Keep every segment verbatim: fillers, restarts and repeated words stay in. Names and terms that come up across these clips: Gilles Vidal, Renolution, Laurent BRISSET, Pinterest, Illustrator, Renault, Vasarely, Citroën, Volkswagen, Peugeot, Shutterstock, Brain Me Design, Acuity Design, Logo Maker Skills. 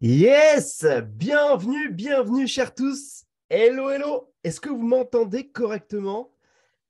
Yes! Bienvenue, bienvenue, chers tous! Hello, hello! Est-ce que vous m'entendez correctement?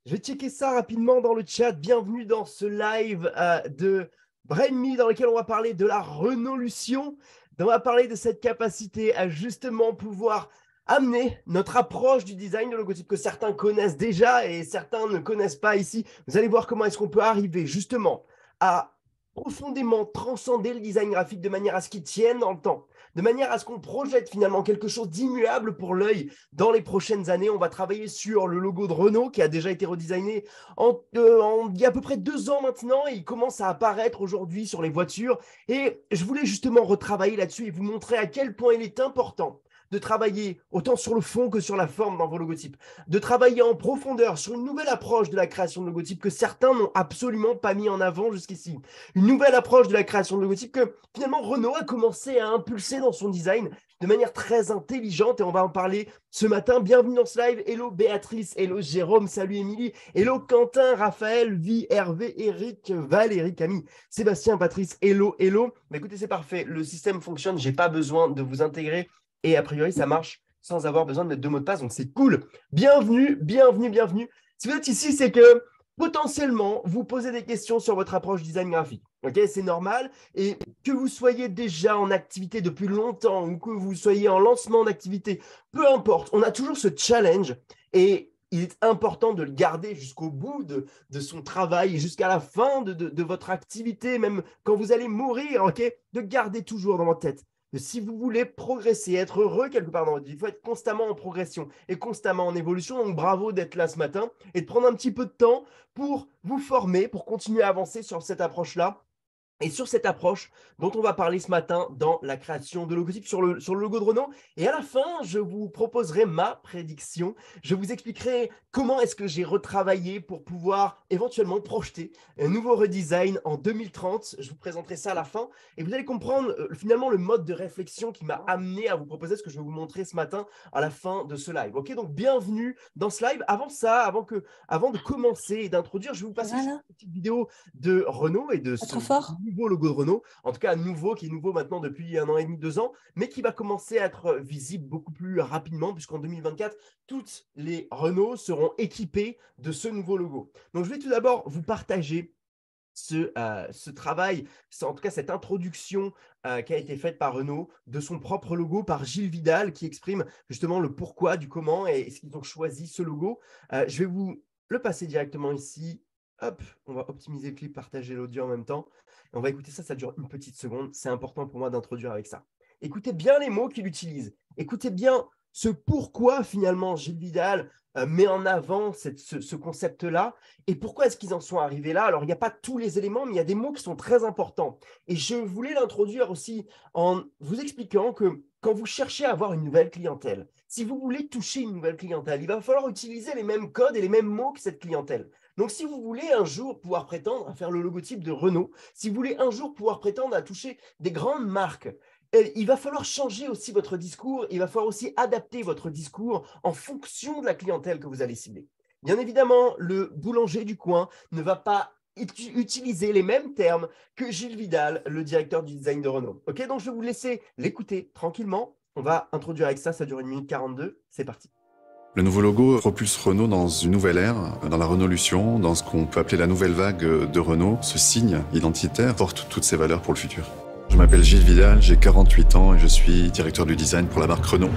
Je vais checker ça rapidement dans le chat. Bienvenue dans ce live euh, de Brain Me dans lequel on va parler de la Renolution. On va parler de cette capacité à justement pouvoir amener notre approche du design de logotype que certains connaissent déjà et certains ne connaissent pas ici. Vous allez voir comment est-ce qu'on peut arriver justement à profondément transcender le design graphique de manière à ce qu'il tienne dans le temps, de manière à ce qu'on projette finalement quelque chose d'immuable pour l'œil dans les prochaines années. On va travailler sur le logo de Renault qui a déjà été redesigné en, euh, en, il y a à peu près deux ans maintenant et il commence à apparaître aujourd'hui sur les voitures. Et je voulais justement retravailler là-dessus et vous montrer à quel point il est important de travailler autant sur le fond que sur la forme dans vos logotypes, de travailler en profondeur sur une nouvelle approche de la création de logotypes que certains n'ont absolument pas mis en avant jusqu'ici. Une nouvelle approche de la création de logotypes que finalement Renault a commencé à impulser dans son design de manière très intelligente et on va en parler ce matin. Bienvenue dans ce live. Hello Béatrice, hello Jérôme, salut Émilie, hello Quentin, Raphaël, Vie, Hervé, Eric, Valérie, Camille, Sébastien, Patrice, hello, hello. Mais écoutez, c'est parfait, le système fonctionne, j'ai pas besoin de vous intégrer. Et a priori, ça marche sans avoir besoin de mettre deux mots de passe, donc c'est cool. Bienvenue, bienvenue, bienvenue. Si vous êtes ici, c'est que potentiellement, vous posez des questions sur votre approche design graphique. Ok, c'est normal. Et que vous soyez déjà en activité depuis longtemps ou que vous soyez en lancement d'activité, peu importe, on a toujours ce challenge et il est important de le garder jusqu'au bout de, de son travail et jusqu'à la fin de, de, de votre activité, même quand vous allez mourir, ok, de garder toujours dans votre tête. Si vous voulez progresser, être heureux quelque part dans votre vie, il faut être constamment en progression et constamment en évolution. Donc, bravo d'être là ce matin et de prendre un petit peu de temps pour vous former, pour continuer à avancer sur cette approche-là et sur cette approche dont on va parler ce matin dans la création de logotypes sur le, sur le logo de Renault. Et à la fin, je vous proposerai ma prédiction. Je vous expliquerai comment est-ce que j'ai retravaillé pour pouvoir éventuellement projeter un nouveau redesign en deux mille trente. Je vous présenterai ça à la fin et vous allez comprendre euh, finalement le mode de réflexion qui m'a amené à vous proposer ce que je vais vous montrer ce matin à la fin de ce live. Ok, donc bienvenue dans ce live. Avant ça, avant, que, avant de commencer et d'introduire, je vais vous passer voilà. Une petite vidéo de Renault et de son trop fort. Nouveau logo de Renault, en tout cas nouveau, qui est nouveau maintenant depuis un an et demi, deux ans, mais qui va commencer à être visible beaucoup plus rapidement puisqu'en deux mille vingt-quatre, toutes les Renault seront équipées de ce nouveau logo. Donc, je vais tout d'abord vous partager ce, euh, ce travail, en tout cas cette introduction euh, qui a été faite par Renault de son propre logo par Gilles Vidal qui exprime justement le pourquoi, du comment et ce qu'ils ont choisi ce logo. Euh, je vais vous le passer directement ici. Hop, on va optimiser le clip, partager l'audio en même temps. Et on va écouter ça, ça dure une petite seconde. C'est important pour moi d'introduire avec ça. Écoutez bien les mots qu'il utilise. Écoutez bien ce pourquoi finalement Gilles Vidal euh, met en avant cette, ce, ce concept-là. Et pourquoi est-ce qu'ils en sont arrivés là? Alors, il n'y a pas tous les éléments, mais il y a des mots qui sont très importants. Et je voulais l'introduire aussi en vous expliquant que quand vous cherchez à avoir une nouvelle clientèle, si vous voulez toucher une nouvelle clientèle, il va falloir utiliser les mêmes codes et les mêmes mots que cette clientèle. Donc, si vous voulez un jour pouvoir prétendre à faire le logotype de Renault, si vous voulez un jour pouvoir prétendre à toucher des grandes marques, il va falloir changer aussi votre discours, il va falloir aussi adapter votre discours en fonction de la clientèle que vous allez cibler. Bien évidemment, le boulanger du coin ne va pas utiliser les mêmes termes que Gilles Vidal, le directeur du design de Renault. Ok, donc, je vais vous laisser l'écouter tranquillement. On va introduire avec ça, ça dure une minute quarante-deux, c'est parti. Le nouveau logo propulse Renault dans une nouvelle ère, dans la Renolution, dans ce qu'on peut appeler la nouvelle vague de Renault. Ce signe identitaire porte toutes ses valeurs pour le futur. Je m'appelle Gilles Vidal, j'ai quarante-huit ans et je suis directeur du design pour la marque Renault.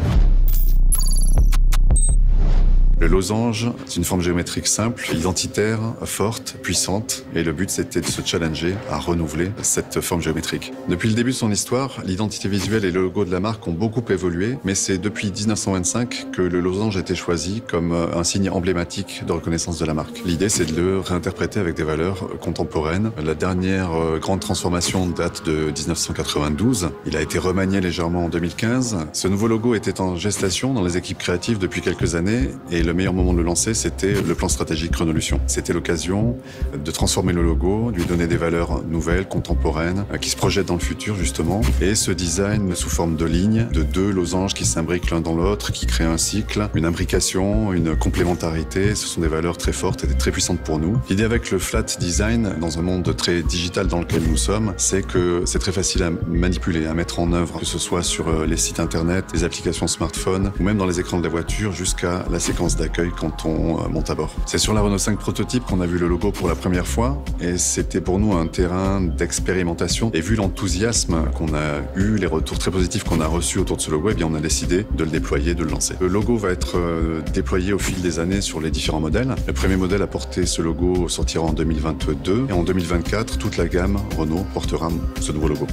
Le losange, c'est une forme géométrique simple, identitaire, forte, puissante. Et le but, c'était de se challenger à renouveler cette forme géométrique. Depuis le début de son histoire, l'identité visuelle et le logo de la marque ont beaucoup évolué. Mais c'est depuis mille neuf cent vingt-cinq que le losange a été choisi comme un signe emblématique de reconnaissance de la marque. L'idée, c'est de le réinterpréter avec des valeurs contemporaines. La dernière grande transformation date de mille neuf cent quatre-vingt-douze. Il a été remanié légèrement en deux mille quinze. Ce nouveau logo était en gestation dans les équipes créatives depuis quelques années. Et le le meilleur moment de le lancer, c'était le plan stratégique Renolution. C'était l'occasion de transformer le logo, de lui donner des valeurs nouvelles, contemporaines, qui se projettent dans le futur justement. Et ce design sous forme de lignes, de deux losanges qui s'imbriquent l'un dans l'autre, qui créent un cycle, une imbrication, une complémentarité. Ce sont des valeurs très fortes et très puissantes pour nous. L'idée avec le flat design, dans un monde très digital dans lequel nous sommes, c'est que c'est très facile à manipuler, à mettre en œuvre, que ce soit sur les sites internet, les applications smartphone, ou même dans les écrans de la voiture, jusqu'à la séquence d'accueil quand on monte à bord. C'est sur la Renault cinq prototype qu'on a vu le logo pour la première fois, et c'était pour nous un terrain d'expérimentation. Et vu l'enthousiasme qu'on a eu, les retours très positifs qu'on a reçus autour de ce logo, eh bien on a décidé de le déployer, de le lancer. Le logo va être déployé au fil des années sur les différents modèles. Le premier modèle à porter ce logo sortira en deux mille vingt-deux, et en deux mille vingt-quatre, toute la gamme Renault portera ce nouveau logo.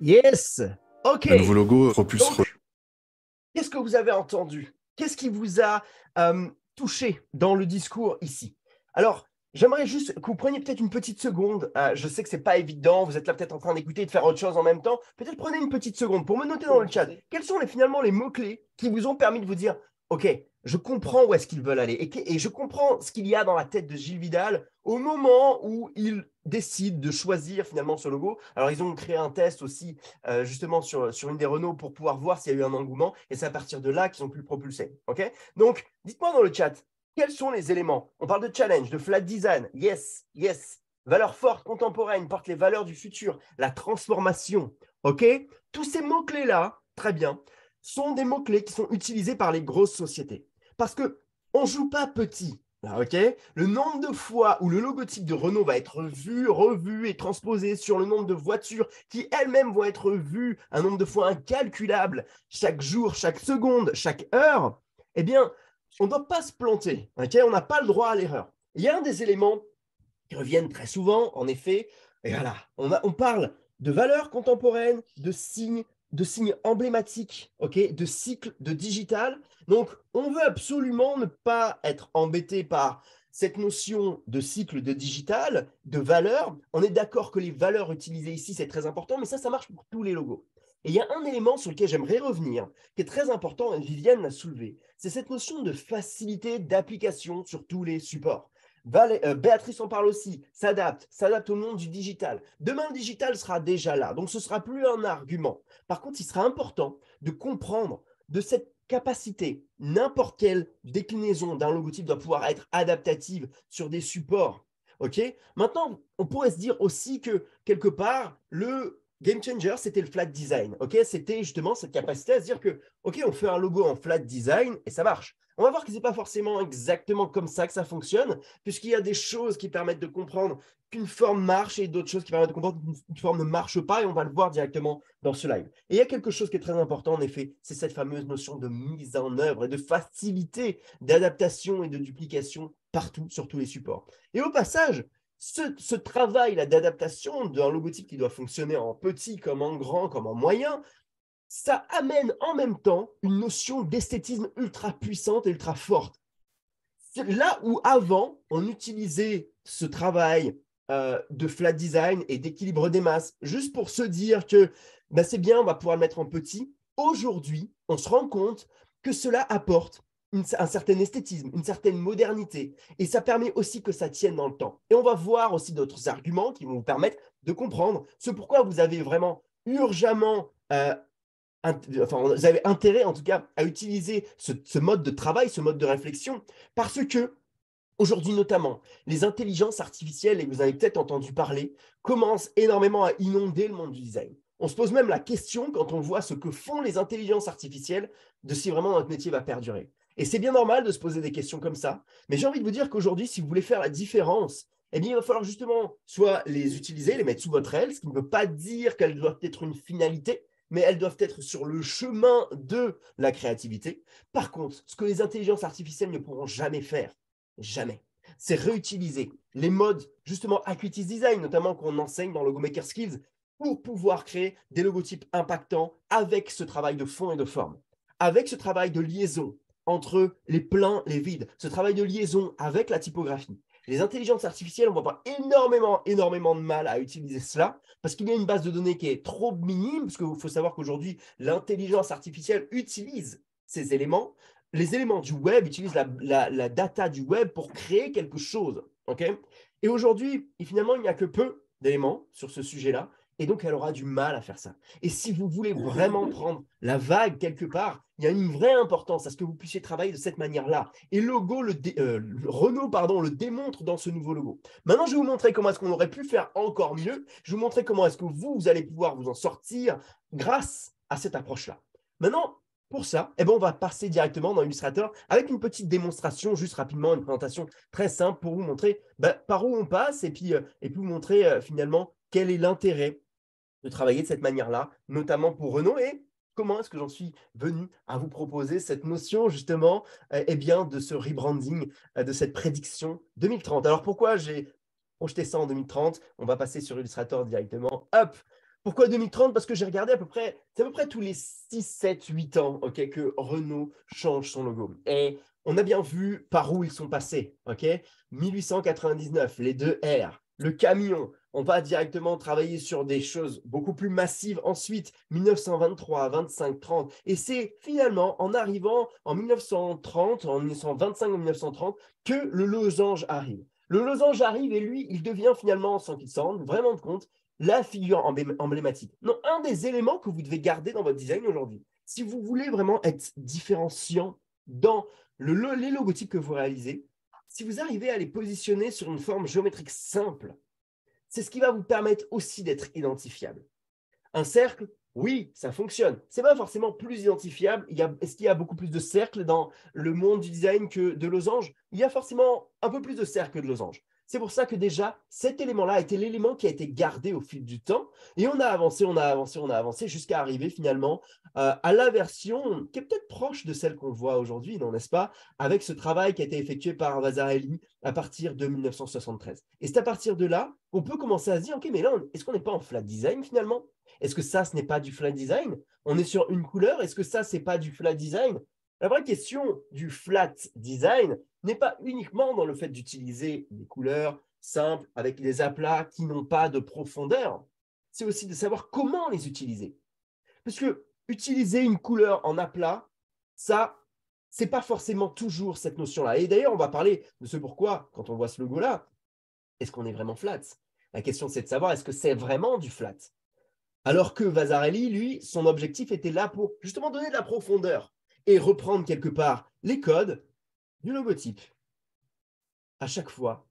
Yes, ok. Le nouveau logo Repulse. Qu'est-ce que vous avez entendu? Qu'est-ce qui vous a euh, touché dans le discours ici? Alors, j'aimerais juste que vous preniez peut-être une petite seconde. Euh, je sais que ce n'est pas évident, vous êtes là peut-être en train d'écouter et de faire autre chose en même temps. Peut-être prenez une petite seconde pour me noter dans le chat. Quels sont les, finalement les mots-clés qui vous ont permis de vous dire « Ok, je comprends où est-ce qu'ils veulent aller et, et je comprends ce qu'il y a dans la tête de Gilles Vidal au moment où il… » décident de choisir finalement ce logo. Alors, ils ont créé un test aussi, euh, justement, sur, sur une des Renault pour pouvoir voir s'il y a eu un engouement. Et c'est à partir de là qu'ils ont pu le propulser. Okay, donc, dites-moi dans le chat, quels sont les éléments? On parle de challenge, de flat design. Yes, yes. Valeurs fortes, contemporaines, portent les valeurs du futur, la transformation. Ok, tous ces mots-clés-là, très bien, sont des mots-clés qui sont utilisés par les grosses sociétés. Parce qu'on ne joue pas petit. Okay. Le nombre de fois où le logotype de Renault va être vu, revu et transposé sur le nombre de voitures qui elles-mêmes vont être vues un nombre de fois incalculable chaque jour, chaque seconde, chaque heure, eh bien, on ne doit pas se planter. Okay, on n'a pas le droit à l'erreur. Il y a un des éléments qui reviennent très souvent, en effet, et voilà, on, a, on parle de valeurs contemporaines, de signes, de signes emblématiques, okay, de cycles, de digital. Donc, on veut absolument ne pas être embêté par cette notion de cycle, de digital, de valeur. On est d'accord que les valeurs utilisées ici, c'est très important, mais ça, ça marche pour tous les logos. Et il y a un élément sur lequel j'aimerais revenir, qui est très important, et Viviane l'a soulevé, c'est cette notion de facilité d'application sur tous les supports. Valé, euh, Béatrice en parle aussi, s'adapte, s'adapte au monde du digital. Demain, le digital sera déjà là, donc ce ne sera plus un argument. Par contre, il sera important de comprendre de cette capacité, n'importe quelle déclinaison d'un logotype doit pouvoir être adaptative sur des supports. Okay, maintenant, on pourrait se dire aussi que, quelque part, le game changer, c'était le flat design. Okay, c'était justement cette capacité à se dire que, ok, on fait un logo en flat design et ça marche. On va voir que ce n'est pas forcément exactement comme ça que ça fonctionne, puisqu'il y a des choses qui permettent de comprendre qu'une forme marche et d'autres choses qui permettent de comprendre qu'une forme ne marche pas, et on va le voir directement dans ce live. Et il y a quelque chose qui est très important, en effet, c'est cette fameuse notion de mise en œuvre et de facilité d'adaptation et de duplication partout, sur tous les supports. Et au passage, ce, ce travail d'adaptation d'un logotype qui doit fonctionner en petit comme en grand, comme en moyen, ça amène en même temps une notion d'esthétisme ultra puissante et ultra forte. Là où avant, on utilisait ce travail euh, de flat design et d'équilibre des masses, juste pour se dire que bah, c'est bien, on va pouvoir le mettre en petit. Aujourd'hui, on se rend compte que cela apporte une, un certain esthétisme, une certaine modernité, et ça permet aussi que ça tienne dans le temps. Et on va voir aussi d'autres arguments qui vont vous permettre de comprendre ce pourquoi vous avez vraiment urgemment... Euh, Enfin, vous avez intérêt en tout cas à utiliser ce, ce mode de travail, ce mode de réflexion, parce que aujourd'hui notamment, les intelligences artificielles, et vous avez peut-être entendu parler, commencent énormément à inonder le monde du design. On se pose même la question, quand on voit ce que font les intelligences artificielles, de si vraiment notre métier va perdurer. Et c'est bien normal de se poser des questions comme ça, mais j'ai envie de vous dire qu'aujourd'hui, si vous voulez faire la différence, eh bien, il va falloir justement soit les utiliser, les mettre sous votre aile, ce qui ne veut pas dire qu'elles doivent être une finalité, mais elles doivent être sur le chemin de la créativité. Par contre, ce que les intelligences artificielles ne pourront jamais faire, jamais, c'est réutiliser les modes, justement, Acuity Design, notamment qu'on enseigne dans Logo Maker Skills, pour pouvoir créer des logotypes impactants avec ce travail de fond et de forme, avec ce travail de liaison entre les pleins, les vides, ce travail de liaison avec la typographie. Les intelligences artificielles, on va avoir énormément, énormément de mal à utiliser cela parce qu'il y a une base de données qui est trop minime, parce qu'il faut savoir qu'aujourd'hui, l'intelligence artificielle utilise ces éléments les éléments du web utilisent la, la, la data du web pour créer quelque chose. Okay, et aujourd'hui, finalement, il n'y a que peu d'éléments sur ce sujet-là. Et donc, elle aura du mal à faire ça. Et si vous voulez vraiment prendre la vague quelque part, il y a une vraie importance à ce que vous puissiez travailler de cette manière-là. Et logo, le dé, euh, Renault pardon, le démontre dans ce nouveau logo. Maintenant, je vais vous montrer comment est-ce qu'on aurait pu faire encore mieux. Je vais vous montrer comment est-ce que vous, vous allez pouvoir vous en sortir grâce à cette approche-là. Maintenant, pour ça, eh ben, on va passer directement dans Illustrator avec une petite démonstration, juste rapidement, une présentation très simple pour vous montrer ben, par où on passe et puis, euh, et puis vous montrer euh, finalement quel est l'intérêt de travailler de cette manière-là, notamment pour Renault, et comment est-ce que j'en suis venu à vous proposer cette notion justement euh, eh bien, de ce rebranding, euh, de cette prédiction deux mille trente. Alors pourquoi j'ai projeté ça en deux mille trente? On va passer sur Illustrator directement. Hop. Pourquoi deux mille trente? Parce que j'ai regardé à peu près, c'est à peu près tous les six, sept, huit ans okay, que Renault change son logo. Et on a bien vu par où ils sont passés. Okay, mille huit cent quatre-vingt-dix-neuf, les deux R, le camion. On va directement travailler sur des choses beaucoup plus massives ensuite, mille neuf cent vingt-trois, vingt-cinq, trente. Et c'est finalement en arrivant en mille neuf cent trente, en mille neuf cent vingt-cinq, en mille neuf cent trente, que le losange arrive. Le losange arrive et lui, il devient finalement, sans qu'il s'en rende vraiment compte, la figure emblématique. Non, un des éléments que vous devez garder dans votre design aujourd'hui. Si vous voulez vraiment être différenciant dans le, le, les logotypes que vous réalisez, si vous arrivez à les positionner sur une forme géométrique simple, c'est ce qui va vous permettre aussi d'être identifiable. Un cercle, oui, ça fonctionne. Ce n'est pas forcément plus identifiable. Est-ce qu'il y a beaucoup plus de cercles dans le monde du design que de losanges? Il y a forcément un peu plus de cercles que de losanges. C'est pour ça que déjà, cet élément-là a été l'élément qui a été gardé au fil du temps. Et on a avancé, on a avancé, on a avancé jusqu'à arriver finalement euh, à la version qui est peut-être proche de celle qu'on voit aujourd'hui, non, n'est-ce pas? Avec ce travail qui a été effectué par Vasarely à partir de mille neuf cent soixante-treize. Et c'est à partir de là qu'on peut commencer à se dire, OK, mais là, est-ce qu'on n'est pas en flat design finalement? Est-ce que ça, ce n'est pas du flat design? On est sur une couleur, est-ce que ça, ce n'est pas du flat design? La vraie question du flat design n'est pas uniquement dans le fait d'utiliser des couleurs simples avec des aplats qui n'ont pas de profondeur, c'est aussi de savoir comment les utiliser. Parce que utiliser une couleur en aplat, ça, c'est pas forcément toujours cette notion-là. Et d'ailleurs, on va parler de ce pourquoi, quand on voit ce logo-là, est-ce qu'on est vraiment flat? La question, c'est de savoir est-ce que c'est vraiment du flat? Alors que Vasarely, lui, son objectif était là pour justement donner de la profondeur et reprendre quelque part les codes du logotype, à chaque fois,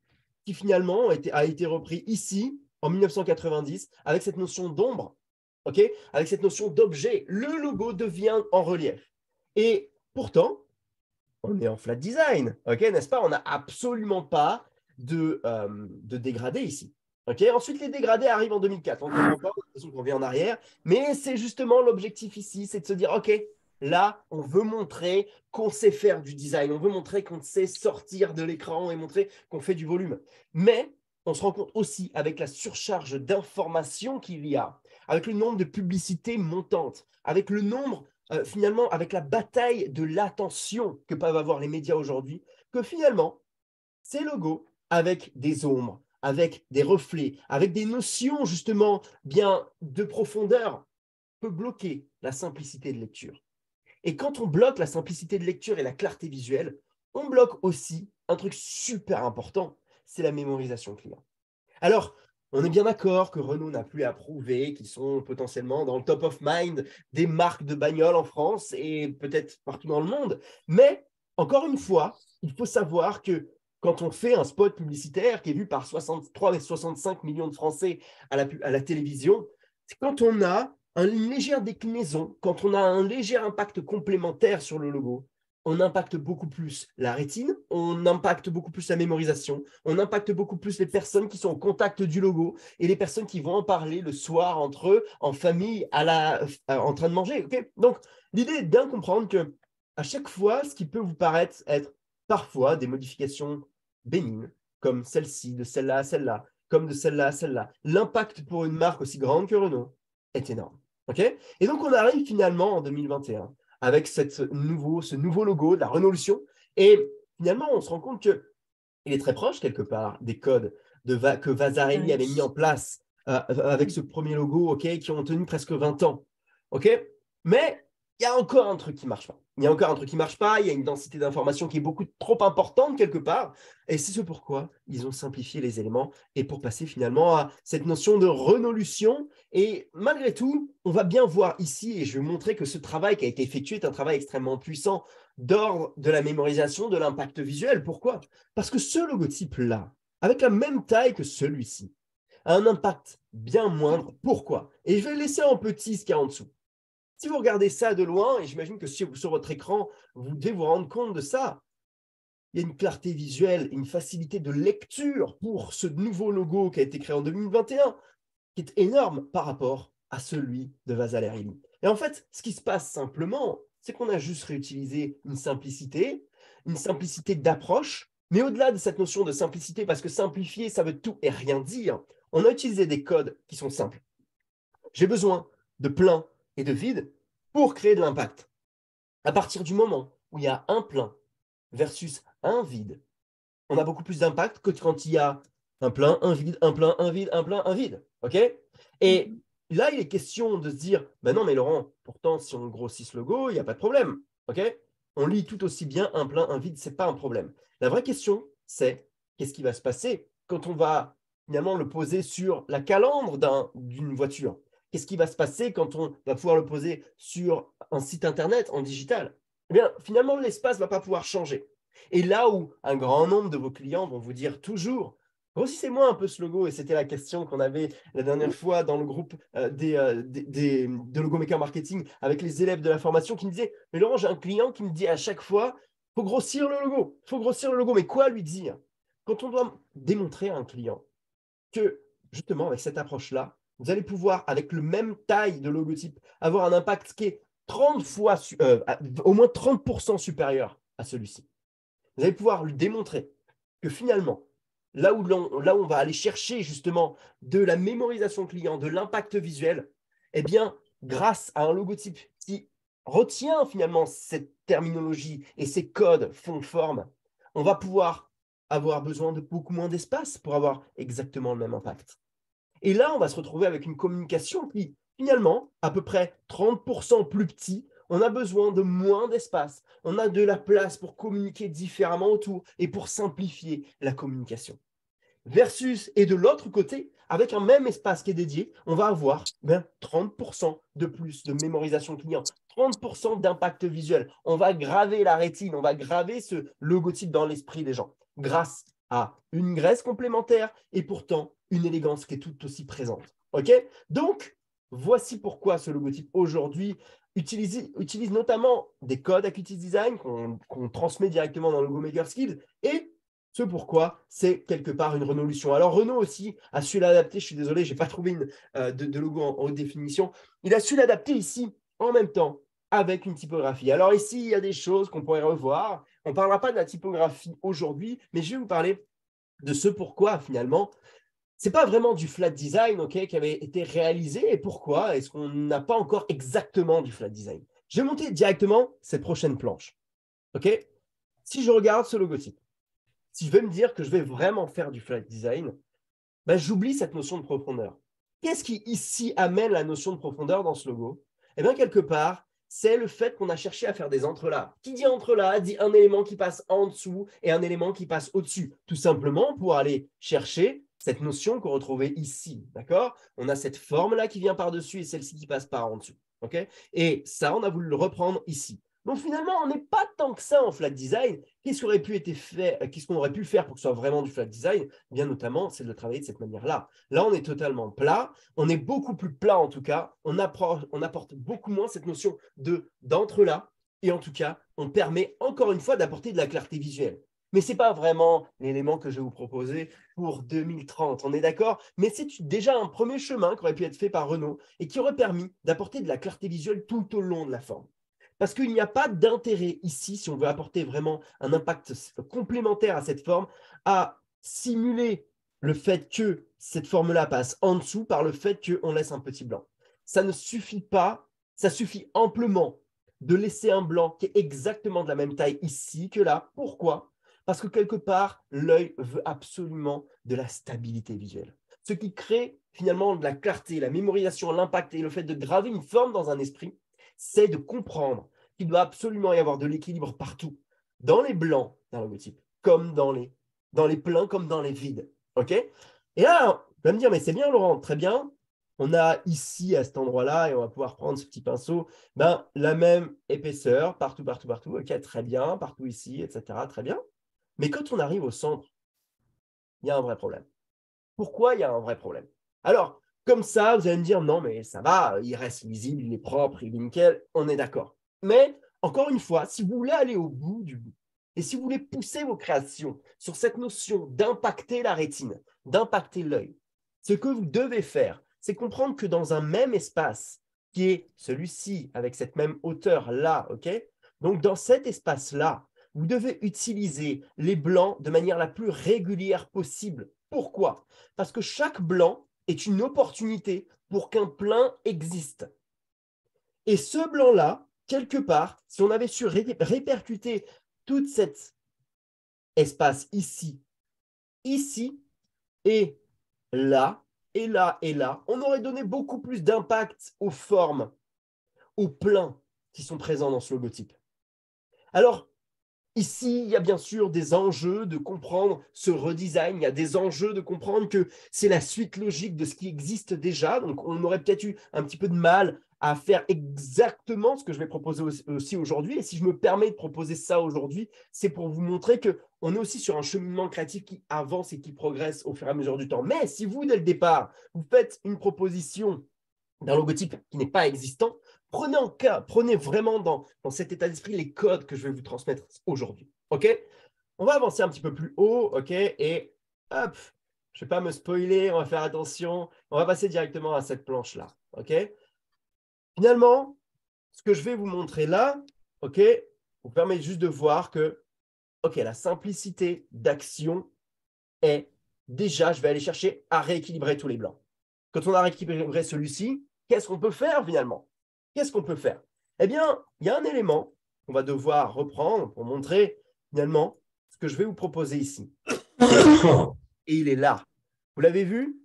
qui finalement a été, a été repris ici, en mille neuf cent quatre-vingt-dix, avec cette notion d'ombre, okay, avec cette notion d'objet. Le logo devient en relief. Et pourtant, on est en flat design, okay, n'est-ce pas? On n'a absolument pas de, euh, de dégradé ici. Okay, ensuite, les dégradés arrivent en deux mille quatre. On ne comprend pas, de toute façon, on revient en arrière, mais c'est justement l'objectif ici, c'est de se dire, OK, là, on veut montrer qu'on sait faire du design, on veut montrer qu'on sait sortir de l'écran et montrer qu'on fait du volume. Mais on se rend compte aussi avec la surcharge d'informations qu'il y a, avec le nombre de publicités montantes, avec le nombre, euh, finalement, avec la bataille de l'attention que peuvent avoir les médias aujourd'hui, que finalement, ces logos avec des ombres, avec des reflets, avec des notions justement bien de profondeur, peut bloquer la simplicité de lecture. Et quand on bloque la simplicité de lecture et la clarté visuelle, on bloque aussi un truc super important, c'est la mémorisation client. Alors, on est bien d'accord que Renault n'a plus à prouver qu'ils sont potentiellement dans le top of mind des marques de bagnoles en France et peut-être partout dans le monde. Mais, encore une fois, il faut savoir que quand on fait un spot publicitaire qui est vu par soixante-trois et soixante-cinq millions de Français à la, à la télévision, c'est quand on a une légère déclinaison, quand on a un léger impact complémentaire sur le logo, on impacte beaucoup plus la rétine, on impacte beaucoup plus la mémorisation, on impacte beaucoup plus les personnes qui sont au contact du logo et les personnes qui vont en parler le soir entre eux, en famille, à la, euh, en train de manger. Okay, donc, l'idée est bien comprendre qu'à chaque fois, ce qui peut vous paraître être parfois des modifications bénignes, comme celle-ci, de celle-là à celle-là, comme de celle-là à celle-là, l'impact pour une marque aussi grande que Renault est énorme. Okay, et donc, on arrive finalement en deux mille vingt et un avec cette nouveau, ce nouveau logo de la Renolution. Et finalement, on se rend compte qu'il est très proche, quelque part, des codes de va que Vasarely avait mis en place euh, avec ce premier logo, okay, qui ont tenu presque vingt ans. Okay, mais il y a encore un truc qui ne marche pas. Il y a encore un truc qui ne marche pas, il y a une densité d'informations qui est beaucoup trop importante quelque part. Et c'est ce pourquoi ils ont simplifié les éléments et pour passer finalement à cette notion de renolution. Et malgré tout, on va bien voir ici, et je vais vous montrer que ce travail qui a été effectué est un travail extrêmement puissant d'ordre de la mémorisation, de l'impact visuel. Pourquoi? Parce que ce logotype-là, avec la même taille que celui-ci, a un impact bien moindre. Pourquoi? Et je vais laisser en petit ce qu'il y a en dessous. Si vous regardez ça de loin, et j'imagine que si vous, sur votre écran, vous devez vous rendre compte de ça, il y a une clarté visuelle, une facilité de lecture pour ce nouveau logo qui a été créé en deux mille vingt et un, qui est énorme par rapport à celui de Vasarely. Et en fait, ce qui se passe simplement, c'est qu'on a juste réutilisé une simplicité, une simplicité d'approche, mais au-delà de cette notion de simplicité, parce que simplifier, ça veut tout et rien dire, on a utilisé des codes qui sont simples. J'ai besoin de plein et de vide pour créer de l'impact. À partir du moment où il y a un plein versus un vide, on a beaucoup plus d'impact que quand il y a un plein, un vide, un plein, un vide, un plein, un vide. Okay? Et là, il est question de se dire, bah non, mais Laurent, pourtant, si on grossit ce logo, il n'y a pas de problème. Okay? On lit tout aussi bien un plein, un vide, ce n'est pas un problème. La vraie question, c'est qu'est-ce qui va se passer quand on va finalement le poser sur la calandre d'un, d'une voiture? Qu'est-ce qui va se passer quand on va pouvoir le poser sur un site internet en digital? Eh bien, finalement, l'espace ne va pas pouvoir changer. Et là où un grand nombre de vos clients vont vous dire toujours, grossissez-moi un peu ce logo, et c'était la question qu'on avait la dernière fois dans le groupe euh, des, euh, des, des, de Logo Maker Marketing avec les élèves de la formation qui me disaient, mais Laurent, j'ai un client qui me dit à chaque fois, il faut grossir le logo, il faut grossir le logo, mais quoi lui dire? Quand on doit démontrer à un client que, justement, avec cette approche-là, vous allez pouvoir, avec le même taille de logotype, avoir un impact qui est trente fois, euh, au moins trente pour cent supérieur à celui-ci. Vous allez pouvoir lui démontrer que finalement, là où, l'on, là où on va aller chercher justement de la mémorisation client, de l'impact visuel, eh bien, grâce à un logotype qui retient finalement cette terminologie et ces codes fond-forme, on va pouvoir avoir besoin de beaucoup moins d'espace pour avoir exactement le même impact. Et là, on va se retrouver avec une communication qui, finalement, à peu près trente pour cent plus petit, on a besoin de moins d'espace, on a de la place pour communiquer différemment autour et pour simplifier la communication. Versus, et de l'autre côté, avec un même espace qui est dédié, on va avoir ben, trente pour cent de plus de mémorisation client, trente pour cent d'impact visuel. On va graver la rétine, on va graver ce logotype dans l'esprit des gens grâce à une graisse complémentaire et pourtant une élégance qui est tout aussi présente. Okay? Donc, voici pourquoi ce logotype aujourd'hui utilise, utilise notamment des codes Acuity Design qu'on qu'on transmet directement dans Logo Maker Skills et ce pourquoi c'est quelque part une Renolution. Alors, Renault aussi a su l'adapter. Je suis désolé, je n'ai pas trouvé une, euh, de, de logo en haute définition. Il a su l'adapter ici en même temps avec une typographie. Alors ici, il y a des choses qu'on pourrait revoir. On ne parlera pas de la typographie aujourd'hui, mais je vais vous parler de ce pourquoi finalement. Ce n'est pas vraiment du flat design okay, qui avait été réalisé et pourquoi est-ce qu'on n'a pas encore exactement du flat design. Je vais monter directement cette prochaine planche. Okay, si je regarde ce logotype, si je vais me dire que je vais vraiment faire du flat design, ben j'oublie cette notion de profondeur. Qu'est-ce qui ici amène la notion de profondeur dans ce logo? Eh bien, quelque part, c'est le fait qu'on a cherché à faire des entrelacs. Qui dit entrelacs dit un élément qui passe en dessous et un élément qui passe au-dessus, tout simplement pour aller chercher cette notion qu'on retrouvait ici, d'accord? On a cette forme-là qui vient par-dessus et celle-ci qui passe par en dessous, ok? Et ça, on a voulu le reprendre ici. Donc, finalement, on n'est pas tant que ça en flat design. Qu'est-ce qu'on aurait pu être fait, qu'est-ce qu'on aurait pu faire pour que ce soit vraiment du flat design? Bien, notamment, c'est de le travailler de cette manière-là. Là, on est totalement plat. On est beaucoup plus plat, en tout cas. On, approche, on apporte beaucoup moins cette notion de, d'entre-là. Et en tout cas, on permet, encore une fois, d'apporter de la clarté visuelle. Mais ce n'est pas vraiment l'élément que je vais vous proposer pour deux mille trente, on est d'accord? Mais c'est déjà un premier chemin qui aurait pu être fait par Renault et qui aurait permis d'apporter de la clarté visuelle tout au long de la forme. Parce qu'il n'y a pas d'intérêt ici, si on veut apporter vraiment un impact complémentaire à cette forme, à simuler le fait que cette forme-là passe en dessous par le fait qu'on laisse un petit blanc. Ça ne suffit pas, ça suffit amplement de laisser un blanc qui est exactement de la même taille ici que là. Pourquoi ? Parce que quelque part, l'œil veut absolument de la stabilité visuelle. Ce qui crée finalement de la clarté, la mémorisation, l'impact et le fait de graver une forme dans un esprit, c'est de comprendre qu'il doit absolument y avoir de l'équilibre partout, dans les blancs d'un logotype, comme dans les, dans les pleins, comme dans les vides. Okay, et là, on va me dire, mais c'est bien Laurent, très bien, on a ici, à cet endroit-là, et on va pouvoir prendre ce petit pinceau, ben, la même épaisseur, partout, partout, partout, ok, très bien, partout ici, et cetera, très bien. Mais quand on arrive au centre, il y a un vrai problème. Pourquoi il y a un vrai problème? Alors, comme ça, vous allez me dire, non, mais ça va, il reste lisible, il est propre, il est nickel, on est d'accord. Mais, encore une fois, si vous voulez aller au bout du bout, et si vous voulez pousser vos créations sur cette notion d'impacter la rétine, d'impacter l'œil, ce que vous devez faire, c'est comprendre que dans un même espace, qui est celui-ci, avec cette même hauteur-là, ok, donc dans cet espace-là, vous devez utiliser les blancs de manière la plus régulière possible. Pourquoi? Parce que chaque blanc est une opportunité pour qu'un plein existe. Et ce blanc-là, quelque part, si on avait su ré- répercuter tout cet espace ici, ici, et là, et là, et là, on aurait donné beaucoup plus d'impact aux formes, aux pleins qui sont présents dans ce logotype. Alors, ici, il y a bien sûr des enjeux de comprendre ce redesign, il y a des enjeux de comprendre que c'est la suite logique de ce qui existe déjà, donc on aurait peut-être eu un petit peu de mal à faire exactement ce que je vais proposer aussi aujourd'hui. Et si je me permets de proposer ça aujourd'hui, c'est pour vous montrer qu'on est aussi sur un cheminement créatif qui avance et qui progresse au fur et à mesure du temps. Mais si vous, dès le départ, vous faites une proposition d'un logotype qui n'est pas existant, prenez, en cas, prenez vraiment dans, dans cet état d'esprit les codes que je vais vous transmettre aujourd'hui. Okay, on va avancer un petit peu plus haut, okay, et hop, je ne vais pas me spoiler, on va faire attention, on va passer directement à cette planche-là. Ok. Finalement, ce que je vais vous montrer là, ok, vous permet juste de voir que ok, la simplicité d'action est déjà, je vais aller chercher à rééquilibrer tous les blancs. Quand on a rééquilibré celui-ci, qu'est-ce qu'on peut faire finalement? Qu'est-ce qu'on peut faire? Eh bien, il y a un élément qu'on va devoir reprendre pour montrer finalement ce que je vais vous proposer ici. Et il est là. Vous l'avez vu?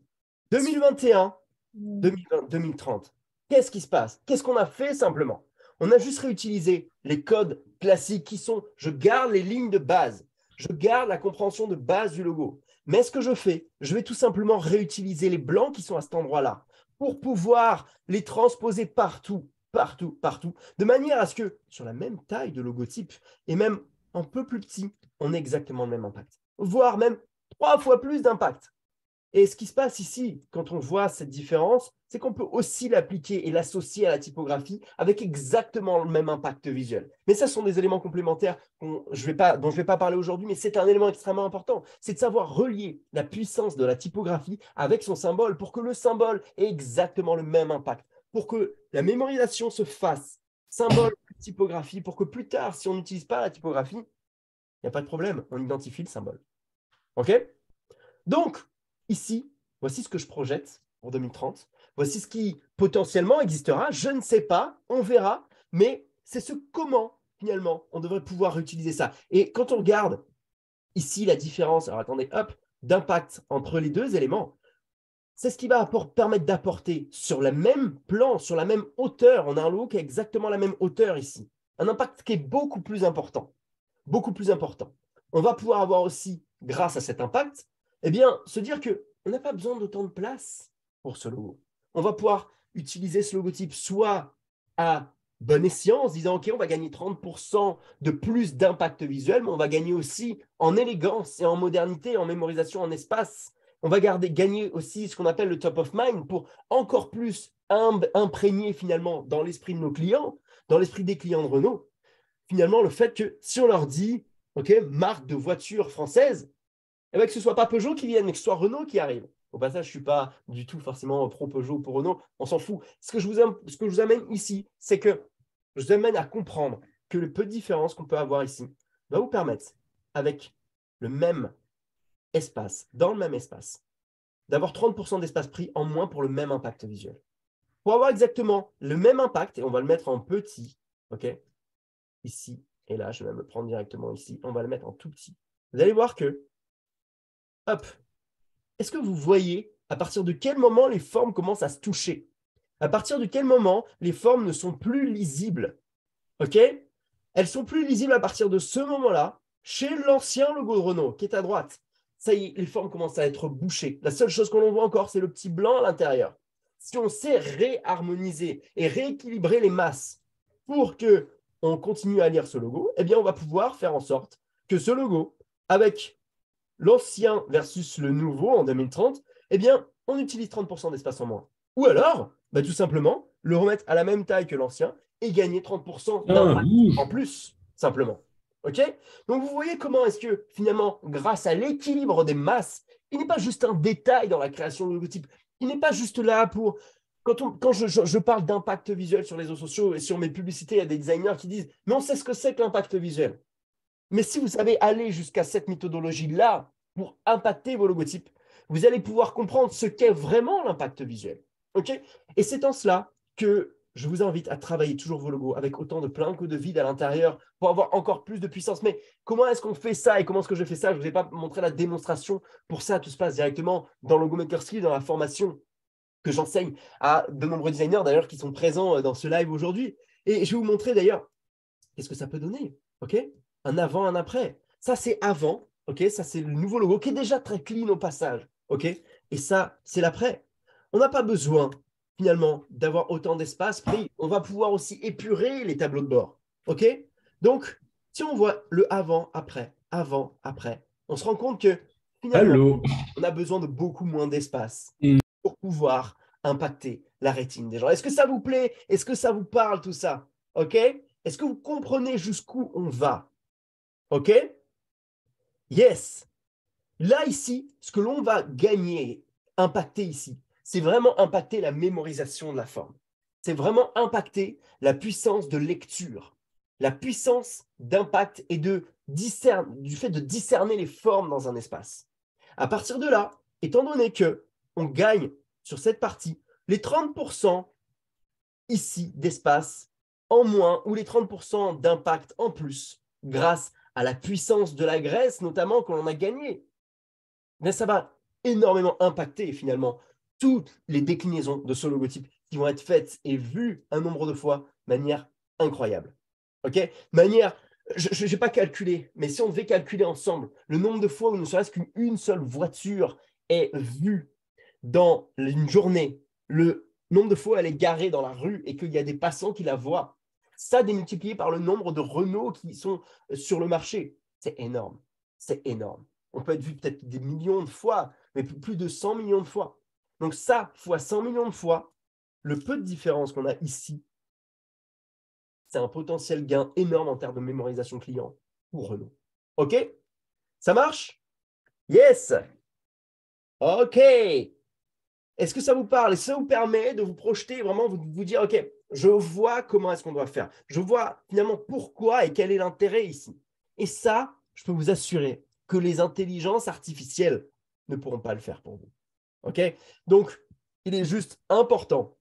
deux mille vingt et un, deux mille vingt, deux mille trente. Qu'est-ce qui se passe? Qu'est-ce qu'on a fait simplement? On a juste réutilisé les codes classiques qui sont « je garde les lignes de base », « je garde la compréhension de base du logo ». Mais ce que je fais, je vais tout simplement réutiliser les blancs qui sont à cet endroit-là pour pouvoir les transposer partout, partout, partout, de manière à ce que sur la même taille de logotype et même un peu plus petit, on ait exactement le même impact, voire même trois fois plus d'impact. Et ce qui se passe ici, quand on voit cette différence, c'est qu'on peut aussi l'appliquer et l'associer à la typographie avec exactement le même impact visuel. Mais ça, ce sont des éléments complémentaires dont je ne vais, vais pas parler aujourd'hui, mais c'est un élément extrêmement important. C'est de savoir relier la puissance de la typographie avec son symbole pour que le symbole ait exactement le même impact, pour que la mémorisation se fasse symbole typographie, pour que plus tard, si on n'utilise pas la typographie, il n'y a pas de problème, on identifie le symbole. OK? Donc, ici, voici ce que je projette pour deux mille trente. Voici ce qui potentiellement existera. Je ne sais pas, on verra, mais c'est ce comment, finalement, on devrait pouvoir utiliser ça. Et quand on regarde ici la différence, alors attendez, hop, d'impact entre les deux éléments, c'est ce qui va permettre d'apporter sur le même plan, sur la même hauteur, on a un logo qui a exactement la même hauteur ici, un impact qui est beaucoup plus important, beaucoup plus important. On va pouvoir avoir aussi, grâce à cet impact, eh bien, se dire qu'on n'a pas besoin d'autant de place pour ce logo. On va pouvoir utiliser ce logotype soit à bon escient, en se disant, OK, on va gagner trente pour cent de plus d'impact visuel, mais on va gagner aussi en élégance et en modernité, en mémorisation, en espace. On va garder, gagner aussi ce qu'on appelle le top of mind pour encore plus imprégner finalement dans l'esprit de nos clients, dans l'esprit des clients de Renault, finalement le fait que si on leur dit, OK, marque de voiture française, eh bien, que ce ne soit pas Peugeot qui vienne, mais que ce soit Renault qui arrive. Au passage, je ne suis pas du tout forcément pro-Peugeot ou pro-Renault, on s'en fout. Ce que, je vous, ce que je vous amène ici, c'est que je vous amène à comprendre que le peu de différence qu'on peut avoir ici va vous permettre, avec le même espace, dans le même espace, d'avoir trente pour cent d'espace pris en moins pour le même impact visuel. Pour avoir exactement le même impact, et on va le mettre en petit, ok, ici, et là, je vais le prendre directement ici, on va le mettre en tout petit. Vous allez voir que, hop, est-ce que vous voyez à partir de quel moment les formes commencent à se toucher? À partir de quel moment les formes ne sont plus lisibles? Ok? Elles sont plus lisibles à partir de ce moment-là, chez l'ancien logo de Renault, qui est à droite. Ça y est, les formes commencent à être bouchées. La seule chose qu'on en voit encore, c'est le petit blanc à l'intérieur. Si on sait réharmoniser et rééquilibrer les masses pour qu'on continue à lire ce logo, eh bien, on va pouvoir faire en sorte que ce logo, avec l'ancien versus le nouveau en deux mille trente, eh bien, on utilise trente pour cent d'espace en moins. Ou alors, bah, tout simplement, le remettre à la même taille que l'ancien et gagner trente pour cent d'impact en plus, simplement. Ok ? Donc, vous voyez comment est-ce que, finalement, grâce à l'équilibre des masses, il n'est pas juste un détail dans la création de logotype. Il n'est pas juste là pour… Quand, on, quand je, je, je parle d'impact visuel sur les réseaux sociaux et sur mes publicités, il y a des designers qui disent « Mais on sait ce que c'est que l'impact visuel. » Mais si vous savez aller jusqu'à cette méthodologie-là pour impacter vos logotypes, vous allez pouvoir comprendre ce qu'est vraiment l'impact visuel. Okay ? Et c'est en cela que je vous invite à travailler toujours vos logos avec autant de plein que de vide à l'intérieur pour avoir encore plus de puissance. Mais comment est-ce qu'on fait ça et comment est-ce que je fais ça? Je ne vous ai pas montré la démonstration. Pour ça, tout se passe directement dans Logo Maker Skills, dans la formation que j'enseigne à de nombreux designers d'ailleurs qui sont présents dans ce live aujourd'hui. Et je vais vous montrer d'ailleurs qu'est-ce que ça peut donner. Okay ? Un avant, un après. Ça, c'est avant. Okay ? Ça, c'est le nouveau logo qui est déjà très clean au passage. Okay ? Et ça, c'est l'après. On n'a pas besoin, finalement, d'avoir autant d'espace pris. On va pouvoir aussi épurer les tableaux de bord. OK? Donc, si on voit le avant, après, avant, après, on se rend compte que, finalement, Hello. on a besoin de beaucoup moins d'espace mm. pour pouvoir impacter la rétine des gens. Est-ce que ça vous plaît? Est-ce que ça vous parle, tout ça? OK? Est-ce que vous comprenez jusqu'où on va? OK? Yes! Là, ici, ce que l'on va gagner, impacter ici, c'est vraiment impacter la mémorisation de la forme. C'est vraiment impacter la puissance de lecture, la puissance d'impact et de discerne, du fait de discerner les formes dans un espace. À partir de là, étant donné qu'on gagne sur cette partie les trente pour cent ici d'espace en moins ou les trente pour cent d'impact en plus grâce à la puissance de la graisse, notamment qu'on a gagnée. Mais ça va énormément impacter finalement toutes les déclinaisons de ce logotype qui vont être faites et vues un nombre de fois de manière incroyable. Okay ? Manière, je n'ai pas calculé, mais si on devait calculer ensemble le nombre de fois où ne serait-ce qu'une seule voiture est vue dans une journée, le nombre de fois où elle est garée dans la rue et qu'il y a des passants qui la voient, ça démultiplié par le nombre de Renault qui sont sur le marché, c'est énorme, c'est énorme. On peut être vu peut-être des millions de fois, mais plus de cent millions de fois. Donc ça, fois cent millions de fois, le peu de différence qu'on a ici, c'est un potentiel gain énorme en termes de mémorisation client pour Renault. OK? Ça marche? Yes! OK! Est-ce que ça vous parle? Et ça vous permet de vous projeter, vraiment vous, vous dire, OK, je vois comment est-ce qu'on doit faire. Je vois finalement pourquoi et quel est l'intérêt ici. Et ça, je peux vous assurer que les intelligences artificielles ne pourront pas le faire pour vous. Okay? Donc, il est juste important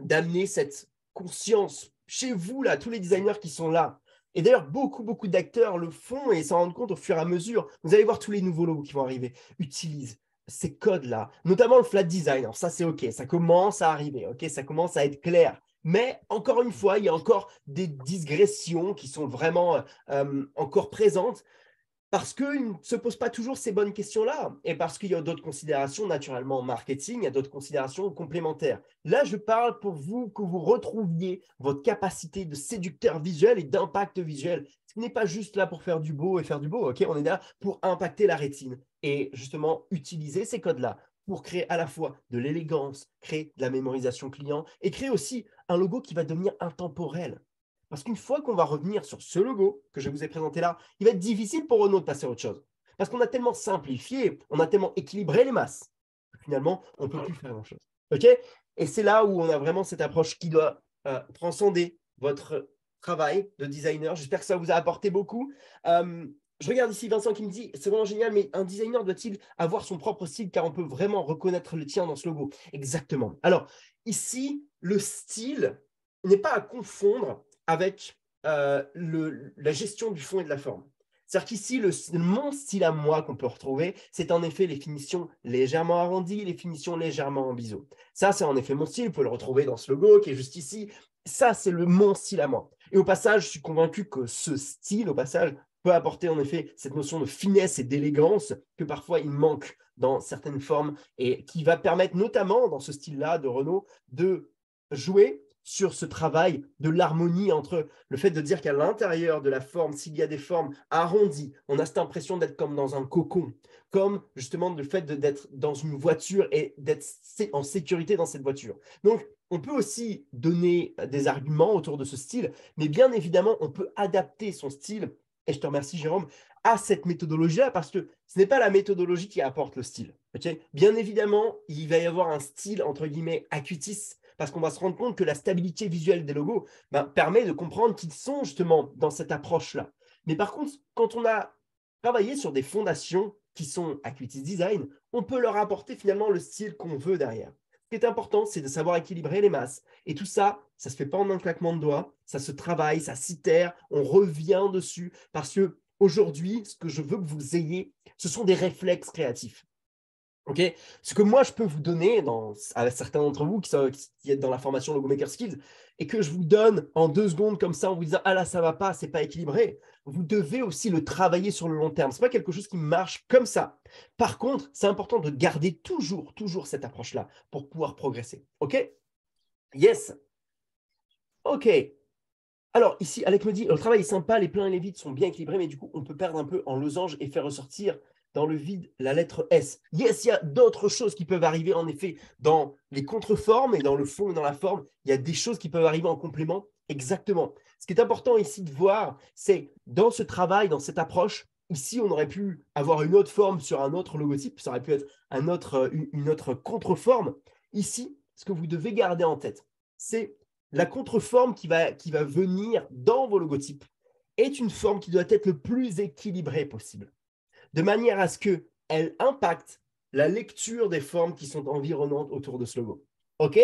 d'amener cette conscience chez vous, là, tous les designers qui sont là. Et d'ailleurs, beaucoup, beaucoup d'acteurs le font et s'en rendent compte au fur et à mesure. Vous allez voir tous les nouveaux logos qui vont arriver, utilisent ces codes-là, notamment le flat design. Alors ça, c'est OK, ça commence à arriver, OK, ça commence à être clair. Mais encore une fois, il y a encore des digressions qui sont vraiment euh, encore présentes. Parce qu'ils ne se posent pas toujours ces bonnes questions-là et parce qu'il y a d'autres considérations naturellement en marketing, il y a d'autres considérations complémentaires. Là, je parle pour vous que vous retrouviez votre capacité de séducteur visuel et d'impact visuel. Ce n'est pas juste là pour faire du beau et faire du beau, ok ? On est là pour impacter la rétine et justement utiliser ces codes-là pour créer à la fois de l'élégance, créer de la mémorisation client et créer aussi un logo qui va devenir intemporel. Parce qu'une fois qu'on va revenir sur ce logo que je vous ai présenté là, il va être difficile pour Renault de passer à autre chose. Parce qu'on a tellement simplifié, on a tellement équilibré les masses. Finalement, on ne peut plus faire grand-chose. Okay ? Et c'est là où on a vraiment cette approche qui doit euh, transcender votre travail de designer. J'espère que ça vous a apporté beaucoup. Euh, je regarde ici Vincent qui me dit « C'est vraiment génial, mais un designer doit-il avoir son propre style car on peut vraiment reconnaître le tien dans ce logo ?» Exactement. Alors ici, le style n'est pas à confondre avec euh, le, la gestion du fond et de la forme. C'est-à-dire qu'ici, le, mon style à moi qu'on peut retrouver, c'est en effet les finitions légèrement arrondies, les finitions légèrement en biseau. Ça, c'est en effet mon style. Vous pouvez le retrouver dans ce logo qui est juste ici. Ça, c'est le mon style à moi. Et au passage, je suis convaincu que ce style, au passage, peut apporter en effet cette notion de finesse et d'élégance que parfois il manque dans certaines formes et qui va permettre notamment dans ce style-là de Renault de jouer sur ce travail de l'harmonie entre le fait de dire qu'à l'intérieur de la forme, s'il y a des formes arrondies, on a cette impression d'être comme dans un cocon, comme justement le fait d'être dans une voiture et d'être en sécurité dans cette voiture. Donc, on peut aussi donner des arguments autour de ce style, mais bien évidemment, on peut adapter son style, et je te remercie Jérôme, à cette méthodologie-là, parce que ce n'est pas la méthodologie qui apporte le style. Okay, bien évidemment, il va y avoir un style, entre guillemets, acutis, parce qu'on va se rendre compte que la stabilité visuelle des logos ben, permet de comprendre qu'ils sont justement dans cette approche-là. Mais par contre, quand on a travaillé sur des fondations qui sont Acuity Design, on peut leur apporter finalement le style qu'on veut derrière. Ce qui est important, c'est de savoir équilibrer les masses. Et tout ça, ça ne se fait pas en un claquement de doigts, ça se travaille, ça s'itère, on revient dessus. Parce qu'aujourd'hui, ce que je veux que vous ayez, ce sont des réflexes créatifs. Okay, ce que moi, je peux vous donner dans, à certains d'entre vous qui, sont, qui êtes dans la formation Logo Maker Skills et que je vous donne en deux secondes comme ça en vous disant « Ah là, ça ne va pas, ce n'est pas équilibré », vous devez aussi le travailler sur le long terme. Ce n'est pas quelque chose qui marche comme ça. Par contre, c'est important de garder toujours, toujours cette approche-là pour pouvoir progresser. OK? Yes. OK. Alors ici, Alec me dit « Le travail est sympa, les pleins et les vides sont bien équilibrés, mais du coup, on peut perdre un peu en losange et faire ressortir dans le vide la lettre S. » Yes, il y a d'autres choses qui peuvent arriver en effet dans les contreformes et dans le fond et dans la forme. Il y a des choses qui peuvent arriver en complément. Exactement. Ce qui est important ici de voir, c'est dans ce travail, dans cette approche, ici, on aurait pu avoir une autre forme sur un autre logotype, ça aurait pu être un autre, une autre contreforme. Ici, ce que vous devez garder en tête, c'est la contreforme qui va, qui va venir dans vos logotypes est une forme qui doit être le plus équilibrée possible, de manière à ce qu'elle impacte la lecture des formes qui sont environnantes autour de ce logo. OK?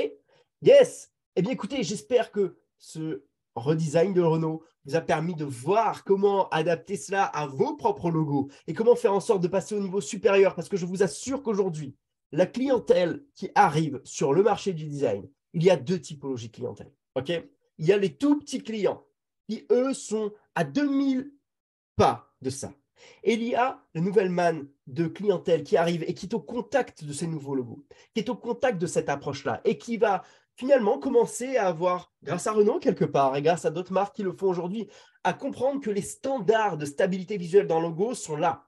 Yes! Eh bien, écoutez, j'espère que ce redesign de Renault vous a permis de voir comment adapter cela à vos propres logos et comment faire en sorte de passer au niveau supérieur, parce que je vous assure qu'aujourd'hui, la clientèle qui arrive sur le marché du design, il y a deux typologies de clientèle. OK? Il y a les tout petits clients qui, eux, sont à deux mille pas de ça. Et il y a la nouvelle manne de clientèle qui arrive et qui est au contact de ces nouveaux logos, qui est au contact de cette approche-là et qui va finalement commencer à avoir, grâce à Renault quelque part et grâce à d'autres marques qui le font aujourd'hui, à comprendre que les standards de stabilité visuelle dans le logo sont là.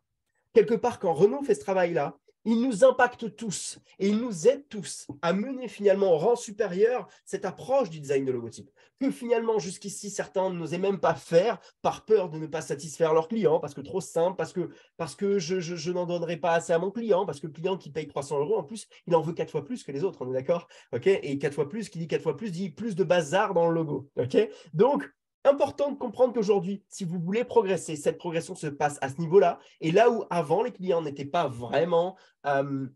Quelque part, quand Renault fait ce travail-là, il nous impacte tous et il nous aide tous à mener finalement au rang supérieur cette approche du design de logotype que finalement jusqu'ici certains n'osaient même pas faire par peur de ne pas satisfaire leurs clients, parce que trop simple, parce que, parce que je, je, je n'en donnerai pas assez à mon client, parce que le client qui paye trois cents euros en plus, il en veut quatre fois plus que les autres, on est d'accord, okay. Et quatre fois plus, qui dit quatre fois plus, dit plus de bazar dans le logo. Okay. Donc, important de comprendre qu'aujourd'hui, si vous voulez progresser, cette progression se passe à ce niveau-là. Et là où avant, les clients n'étaient pas vraiment, euh,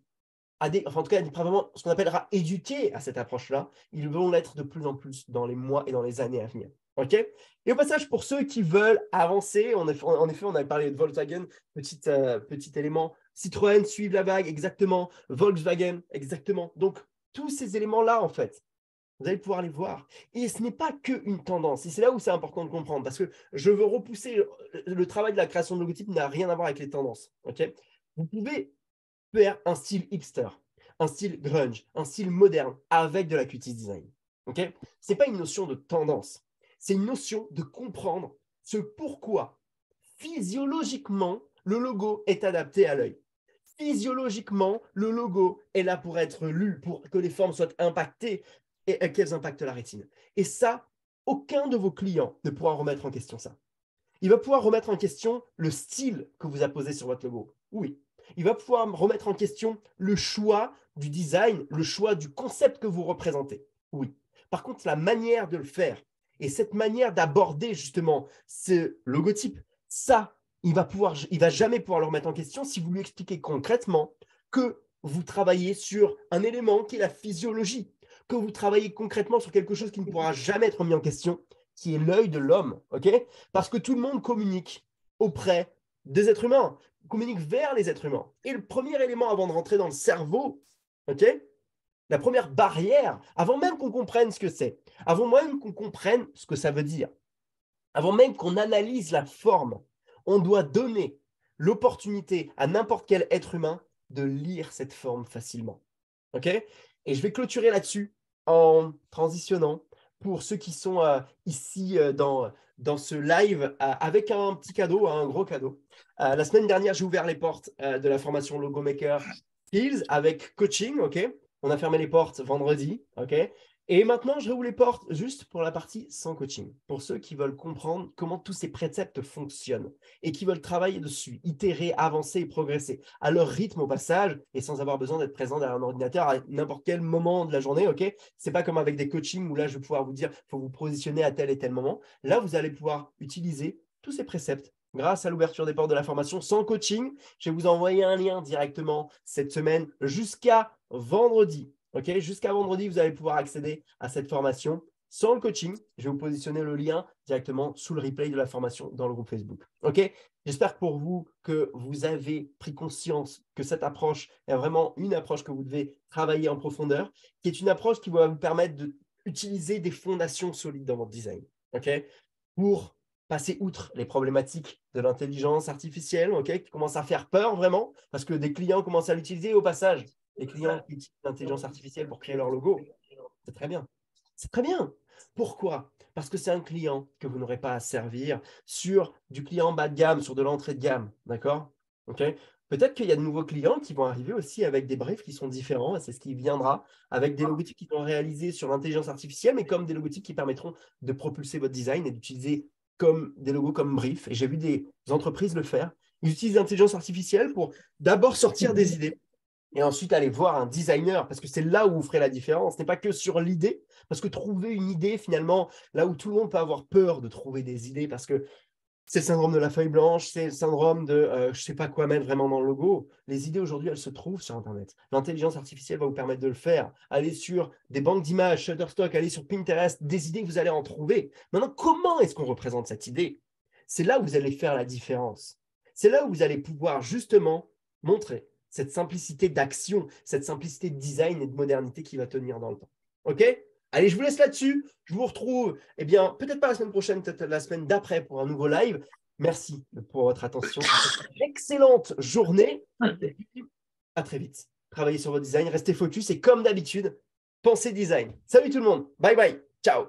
à des, enfin, en tout cas, pas vraiment ce qu'on appellera éduqués à cette approche-là, ils vont l'être de plus en plus dans les mois et dans les années à venir. Okay, et au passage, pour ceux qui veulent avancer, on a, en effet, on avait parlé de Volkswagen, petit, euh, petit élément. Citroën, suivent la vague, exactement. Volkswagen, exactement. Donc, tous ces éléments-là, en fait, vous allez pouvoir les voir. Et ce n'est pas qu'une tendance. Et c'est là où c'est important de comprendre, parce que je veux repousser, le travail de la création de logotypes n'a rien à voir avec les tendances. Okay, vous pouvez faire un style hipster, un style grunge, un style moderne avec de l'Acuity Design. Okay, ce n'est pas une notion de tendance. C'est une notion de comprendre ce pourquoi physiologiquement le logo est adapté à l'œil. Physiologiquement, le logo est là pour être lu, pour que les formes soient impactées et qu'elles impactent la rétine. Et ça, aucun de vos clients ne pourra remettre en question ça. Il va pouvoir remettre en question le style que vous apposez sur votre logo. Oui. Il va pouvoir remettre en question le choix du design, le choix du concept que vous représentez. Oui. Par contre, la manière de le faire et cette manière d'aborder justement ce logotype, ça, il va pouvoir, il va jamais pouvoir le remettre en question si vous lui expliquez concrètement que vous travaillez sur un élément qui est la physiologie, que vous travaillez concrètement sur quelque chose qui ne pourra jamais être remis en question, qui est l'œil de l'homme, ok? Parce que tout le monde communique auprès des êtres humains, communique vers les êtres humains. Et le premier élément avant de rentrer dans le cerveau, ok, la première barrière, avant même qu'on comprenne ce que c'est, avant même qu'on comprenne ce que ça veut dire, avant même qu'on analyse la forme, on doit donner l'opportunité à n'importe quel être humain de lire cette forme facilement. Ok ? Et je vais clôturer là-dessus en transitionnant pour ceux qui sont euh, ici euh, dans, dans ce live euh, avec un petit cadeau, hein, un gros cadeau. Euh, la semaine dernière, j'ai ouvert les portes euh, de la formation Logo Maker Skills avec coaching. Ok ? On a fermé les portes vendredi. Ok ? Et maintenant, je rouvre les portes juste pour la partie sans coaching, pour ceux qui veulent comprendre comment tous ces préceptes fonctionnent et qui veulent travailler dessus, itérer, avancer et progresser à leur rythme au passage et sans avoir besoin d'être présent derrière un ordinateur à n'importe quel moment de la journée. Okay, ce n'est pas comme avec des coachings où là, je vais pouvoir vous dire il faut vous positionner à tel et tel moment. Là, vous allez pouvoir utiliser tous ces préceptes grâce à l'ouverture des portes de la formation sans coaching. Je vais vous envoyer un lien directement cette semaine jusqu'à vendredi. Okay, jusqu'à vendredi, vous allez pouvoir accéder à cette formation sans le coaching. Je vais vous positionner le lien directement sous le replay de la formation dans le groupe Facebook. Okay, j'espère pour vous que vous avez pris conscience que cette approche est vraiment une approche que vous devez travailler en profondeur, qui est une approche qui va vous permettre d'utiliser des fondations solides dans votre design. Okay, pour passer outre les problématiques de l'intelligence artificielle, okay, qui commencent à faire peur vraiment, parce que des clients commencent à l'utiliser au passage. Les clients qui utilisent l'intelligence artificielle pour créer leur logo, c'est très bien. C'est très bien. Pourquoi? Parce que c'est un client que vous n'aurez pas à servir sur du client bas de gamme, sur de l'entrée de gamme. D'accord? Okay. Peut-être qu'il y a de nouveaux clients qui vont arriver aussi avec des briefs qui sont différents. C'est ce qui viendra avec des logotypes qui sont réalisés sur l'intelligence artificielle, mais comme des logotypes qui permettront de propulser votre design et d'utiliser comme des logos comme brief. Et j'ai vu des entreprises le faire. Ils utilisent l'intelligence artificielle pour d'abord sortir des idées. Et ensuite, allez voir un designer, parce que c'est là où vous ferez la différence. Ce n'est pas que sur l'idée, parce que trouver une idée, finalement, là où tout le monde peut avoir peur de trouver des idées, parce que c'est le syndrome de la feuille blanche, c'est le syndrome de euh, je ne sais pas quoi mettre vraiment dans le logo. Les idées, aujourd'hui, elles se trouvent sur Internet. L'intelligence artificielle va vous permettre de le faire. Allez sur des banques d'images, Shutterstock, allez sur Pinterest, des idées que vous allez en trouver. Maintenant, comment est-ce qu'on représente cette idée? C'est là où vous allez faire la différence. C'est là où vous allez pouvoir, justement, montrer cette simplicité d'action, cette simplicité de design et de modernité qui va tenir dans le temps. OK? Allez, je vous laisse là-dessus. Je vous retrouve, eh bien, peut-être pas la semaine prochaine, peut-être la semaine d'après pour un nouveau live. Merci pour votre attention. Excellente journée. À très vite. Travaillez sur votre design, restez focus et comme d'habitude, pensez design. Salut tout le monde. Bye bye. Ciao.